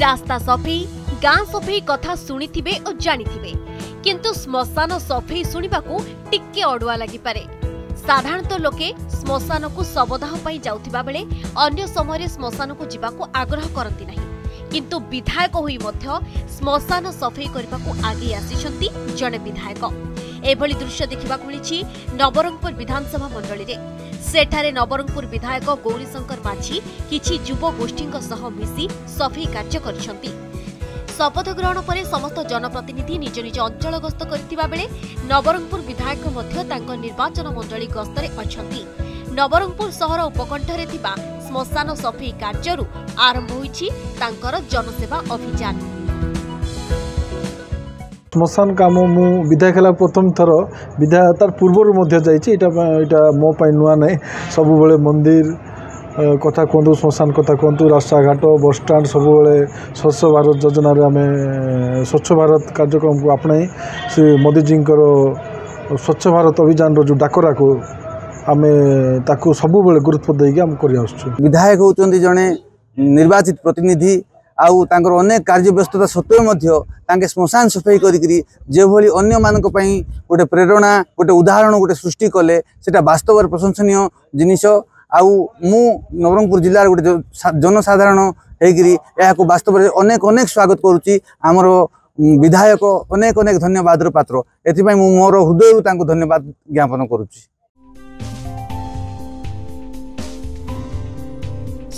रास्ता सफेई गाँ सफेई कथा शुणिथिबे और जानिथिबे किंतु श्मशान सफेई शुणिबाकू टिके अडुआ लागिपारे। साधारणतः लोके श्मशान को शवदाह पाई जाउथिबा बेले अन्य समय श्मशान को जीवाकू आग्रह करती नहीं, किंतु विधायक होई मध्य श्मशान सफेई करबाकू आगे आसीछंती जने विधायक। एभली दृश्य देखिबाकू मिलिछि नवरंगपुर विधानसभा मंडली रे। सेठारे नवरंगपुर विधायक गौरीशंकर माझी किछि युवा गोष्ठी सह मिसी सफेई कार्य करिसंती। शपथ ग्रहण पर समस्त जनप्रतिनिधि निज निज अंचल गस्त करथिबा बेले नवरंगपुर विधायक मध्य तांको निर्वाचन मंडली गस्तरे अछंती। नवरंगपुर सहर उपकण्ठरे थिबा श्मशान सफेई कार्यरु आरंभ होईछि तांकर जनसेवा अभियान। श्मशान काम मु विधायक ला प्रथम थर विधायक तार पूर्वरु मध्य जाईछि, एटा मो पई नुवा नै। सब बेले मंदिर कथा कहतु, श्मशान कथा कहतु, रास्ताघाट बस स्टाण्ड सब बेले स्वच्छ भारत योजना आम स्वच्छ भारत कार्यक्रम को अपनाई से मोदीजी स्वच्छ भारत अभियान रो जो डाकरा को आम ताकू सब बेले गुरुत्व देके आम कर। विधायक होचंदी जने निर्वाचित प्रतिनिधि आउ तांकर अनेक कार्य व्यस्तता सत्वे मध्य तांके श्मशान सफाई करी जे भली अन्य मानक पई गोटे प्रेरणा गोटे उदाहरण गोटे सृष्टि कले सेटा वास्तवर प्रशंसनीय जिनिष। आउ मु नवरंगपुर जिलार गोटे जनसाधारण होगी बास्तव में अनेक अनेक स्वागत करुच्ची। आमर विधायक अनेक अनेक धन्यवाद पात्र, एथिपाई मु मोर हृदय धन्यवाद ज्ञापन करुच्ची।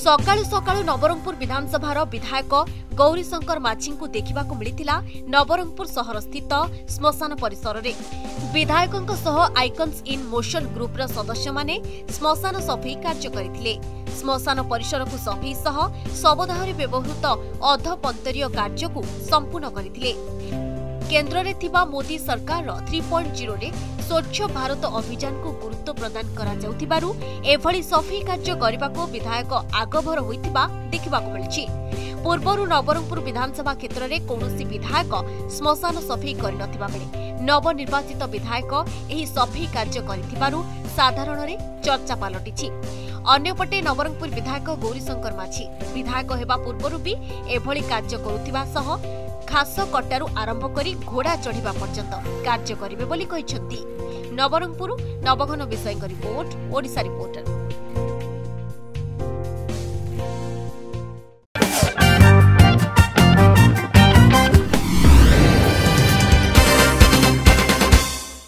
सकाळु सकाळु नवरंगपुर विधानसभार विधायक गौरीशंकर माझी को देखा मिलता नवरंगपुर सहर स्थित श्मशान परिसर रे। विधायकों सह आईकन्स इन मोशन ग्रुप रो सदस्य माने श्मशान सफेई कार्य करथिले। श्मशान परिसर को सफेई सह शवदाह व्यवहृत अधपंतरीय कार्य को संपूर्ण करथिले। केन्द्र रे थिबा मोदी सरकार 3.0 रे स्वच्छ भारत अभियान को गुरुत्व प्रदान करा जाउथिबारु एभली सफेई कार्य करबा को विधायक आगभर होइथिबा देखिबा को मिलछि। पूर्वरु नवरंगपुर विधानसभा क्षेत्र रे कोनोसी विधायक श्मशान सफेई कर नथिबा बेले नवनिर्वाचित विधायक एही सफेई कार्य करथिबारु साधारण रे चर्चा पालटिछि। अन्यपटे नवरंगपुर विधायक गौरीशंकर माझी विधायक हेबा पूर्वरु भी एभली कार्य करूथिबा सह खास कट्टारू आरंभ करी घोड़ा चढ़ा पर्यंत कार्य करेंगे। नवरंगपुर नवघन विषय रिपोर्ट, ओडिशा रिपोर्टर।